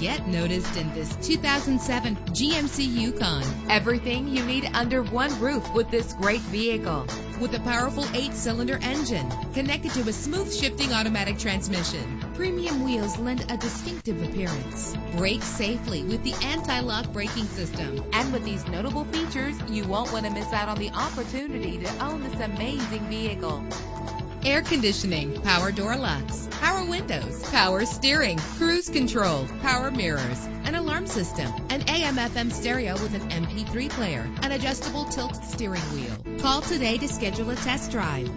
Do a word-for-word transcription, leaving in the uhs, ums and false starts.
Get noticed in this two thousand seven G M C Yukon. Everything you need under one roof with this great vehicle. With a powerful eight-cylinder engine connected to a smooth shifting automatic transmission, premium wheels lend a distinctive appearance. Brake safely with the anti-lock braking system. And with these notable features, you won't want to miss out on the opportunity to own this amazing vehicle. Air conditioning, power door locks, power windows, power steering, cruise control, power mirrors, an alarm system, an A M F M stereo with an M P three player, an adjustable tilt steering wheel. Call today to schedule a test drive.